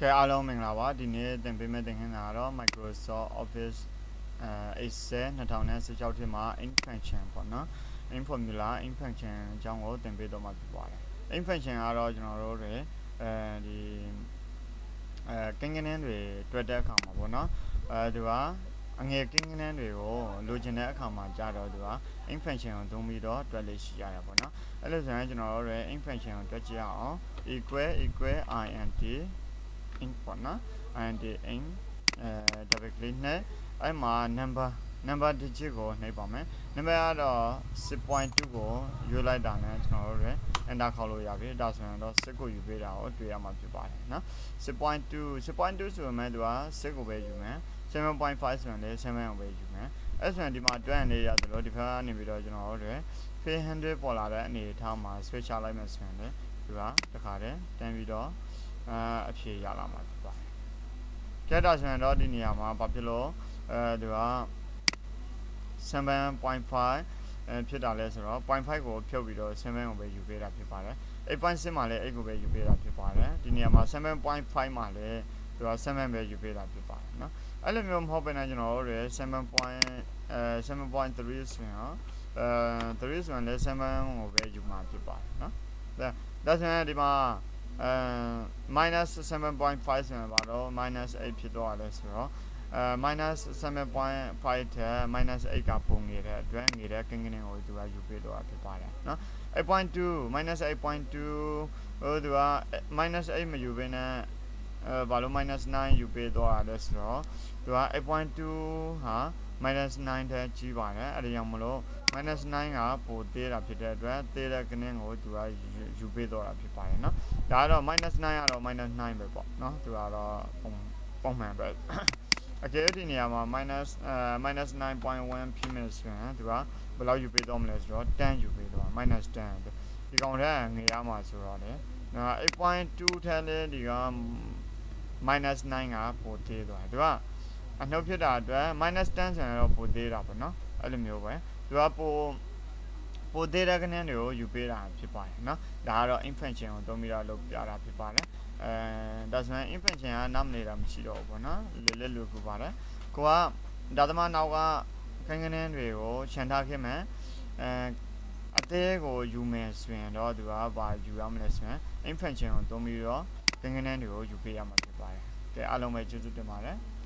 Okay, hello, Minglawa. Today, then we will see Microsoft Office Excel 2016 tema invention for na. In formula invention, jango then we do mat bole. Invention aro janoro re di kengene re twadda kama for na. Dwa angye kengene re o lojene kama jaro dwa invention domi do twadle shiyara for na. Elo zane janoro re invention twadjia o equal int in corner and in directly ne I'm a number digit go neighbor me number 6.2 go you like down and I call you agree that's when those go you be out to your multiplier now 6.2 so made was 7.5 7.8 7 wage man as when the matter and the other different in the original order 300 for other and the time my switch elements when you are the card then we do actually yala matba get us and ordinia ma papilo there are 7.5 and put a lesser 0.5 or pure video 7 where you get up your father if I see my ego where you get up your father the near my 7.5 mile to a 7 where you get up your partner I live home hoping I know 7.3 is you know the reason there's a man where you multiply no that's an animal minus 7.5 bottle minus 8 dollars minus 7.5 minus 8 meter kinging or do you pay to occupy no 8.2 minus 8.2 or minus 8 you win value minus 9 you pay $8 do I 8.2 huh minus 9 that you want a minus 9 up or data Peter data can go to I you pay or occupy no that minus 9 or minus 9 report no to our phone member okay in here minus 9.1 p minus to our below you pay dominance draw 10 you pay minus 10 you go there and the amount around it now 8.2 the minus 9 up or data I know you that minus 10 and put data no I don't know where you are for data can handle you pay that people no that are invention don't be a look at a people and that's my invention and I'm later I'm sure over now little look about it go up that man our hanging in real chanda came and I think or you may spend all the hour by you I'm less man invention don't be all hanging in you pay a multiplier okay I don't make you to the matter